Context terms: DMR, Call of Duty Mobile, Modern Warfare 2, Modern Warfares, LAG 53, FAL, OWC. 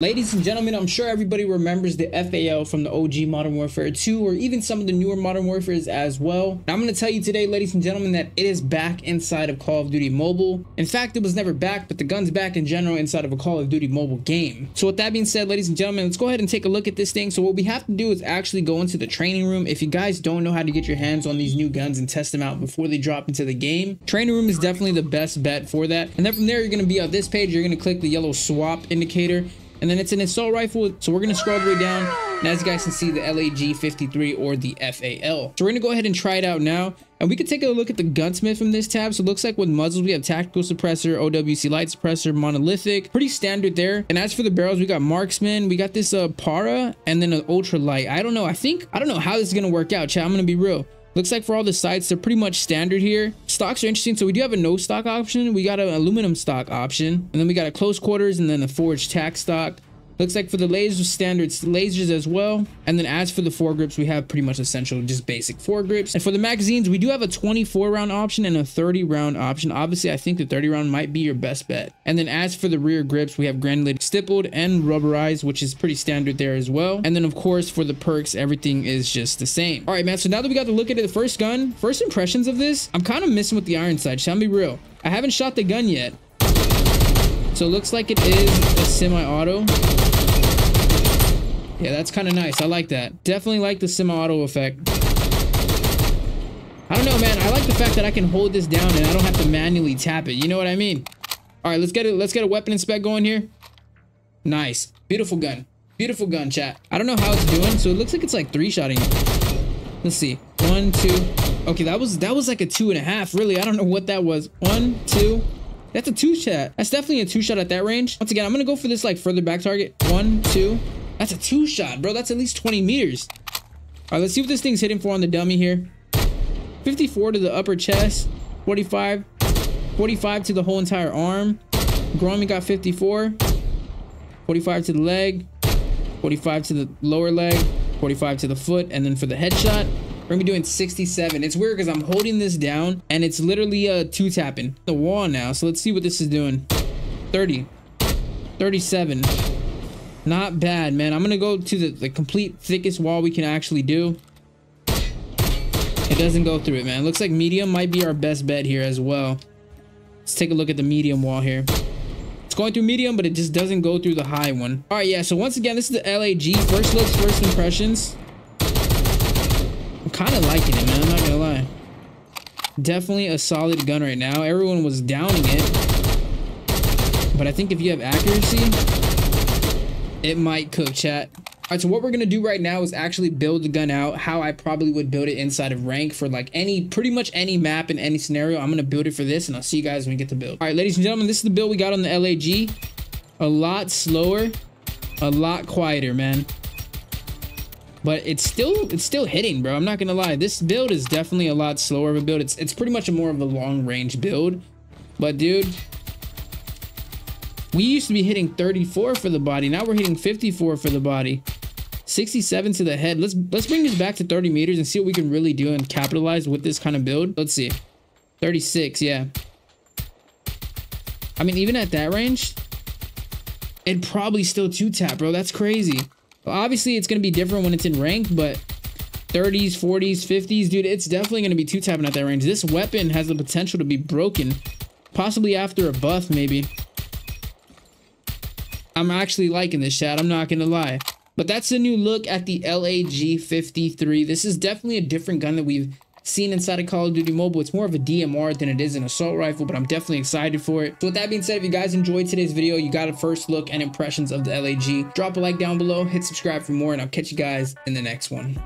Ladies and gentlemen, I'm sure everybody remembers the FAL from the OG Modern Warfare 2 or even some of the newer Modern Warfares as well. And I'm going to tell you today, ladies and gentlemen, that it is back inside of Call of Duty Mobile. In fact, it was never back, but the gun's back in general inside of a Call of Duty Mobile game. So with that being said, ladies and gentlemen, let's go ahead and take a look at this thing. So what we have to do is actually go into the training room. If you guys don't know how to get your hands on these new guns and test them out before they drop into the game, training room is definitely the best bet for that. And then from there, you're going to be on this page. You're going to click the yellow swap indicator. And then it's an assault rifle, so we're going to scroll all the way down, and as you guys can see, the LAG 53 or the FAL. So we're going to go ahead and try it out now, and we can take a look at the gunsmith from this tab. So it looks like with muzzles, we have tactical suppressor, OWC light suppressor, monolithic, pretty standard there. And as for the barrels, we got marksman, we got this para, and then an ultralight. I don't know how this is going to work out, chat. I'm going to be real. Looks like for all the sights, they're pretty much standard here. Stocks are interesting, so we do have a no stock option, we got an aluminum stock option, and then we got a close quarters and then a forged tac stock. Looks like for the lasers, standard lasers as well. And then as for the foregrips, we have pretty much essential, just basic foregrips. And for the magazines, we do have a 24 round option and a 30 round option. Obviously, I think the 30 round might be your best bet. And then as for the rear grips, we have granulated, stippled, and rubberized, which is pretty standard there as well. And then of course, for the perks, everything is just the same. All right, man, so now that we got to look at it, the first gun, first impressions of this, I'm kind of missing with the iron sight, shall I be real? I haven't shot the gun yet. So it looks like it is a semi-auto. Yeah, that's kind of nice. I like that. Definitely like the semi-auto effect. I don't know, man. I like the fact that I can hold this down and I don't have to manually tap it. You know what I mean? All right, let's get a weapon inspect going here. Nice. Beautiful gun. Beautiful gun, chat. I don't know how it's doing. So it looks like it's like three-shotting. Let's see. 1, 2. Okay, that was like a 2.5. Really, I don't know what that was. 1, 2. That's a 2 shot. That's definitely a 2 shot at that range. Once again, I'm gonna go for this like further back target. 1, 2. That's a 2 shot, bro. That's at least 20 meters. All right, let's see what this thing's hitting for on the dummy here. 54 to the upper chest. 45. 45 to the whole entire arm. Groin, we got 54. 45 to the leg. 45 to the lower leg. 45 to the foot. And then for the headshot, we're gonna be doing 67. It's weird because I'm holding this down and it's literally two tapping the wall now. So let's see what this is doing. 30. 37. Not bad, man. I'm gonna go to the complete thickest wall we can actually do. It doesn't go through it, man. Looks like medium might be our best bet here as well. Let's take a look at the medium wall here. It's going through medium, but it just doesn't go through the high one. All right, yeah, so once again, this is the LAG. First looks, first impressions. I'm kind of liking it, man. I'm not gonna lie. Definitely a solid gun right now. Everyone was downing it, but I think if you have accuracy, it might cook, chat. All right, so what we're gonna do right now is actually build the gun out how I probably would build it inside of rank for like pretty much any map in any scenario. I'm gonna build it for this, and I'll see you guys when we get the build. All right, ladies and gentlemen, this is the build we got on the LAG. A lot slower, a lot quieter, man. But it's still hitting, bro. I'm not gonna lie. This build is definitely a lot slower of a build. It's pretty much more of a long range build. But dude, we used to be hitting 34 for the body. Now we're hitting 54 for the body. 67 to the head. Let's bring this back to 30 meters and see what we can really do and capitalize with this kind of build. Let's see. 36, yeah. I mean, even at that range, it'd probably still two-tap, bro. That's crazy. Well, obviously, it's going to be different when it's in rank, but 30s, 40s, 50s, dude, it's definitely going to be two-tapping at that range. This weapon has the potential to be broken, possibly after a buff, maybe. I'm actually liking this, chat. I'm not gonna lie. But that's a new look at the LAG 53. This is definitely a different gun that we've seen inside of Call of Duty Mobile. It's more of a DMR than it is an assault rifle, but I'm definitely excited for it. So with that being said, if you guys enjoyed today's video, you got a first look and impressions of the LAG. Drop a like down below, hit subscribe for more, and I'll catch you guys in the next one.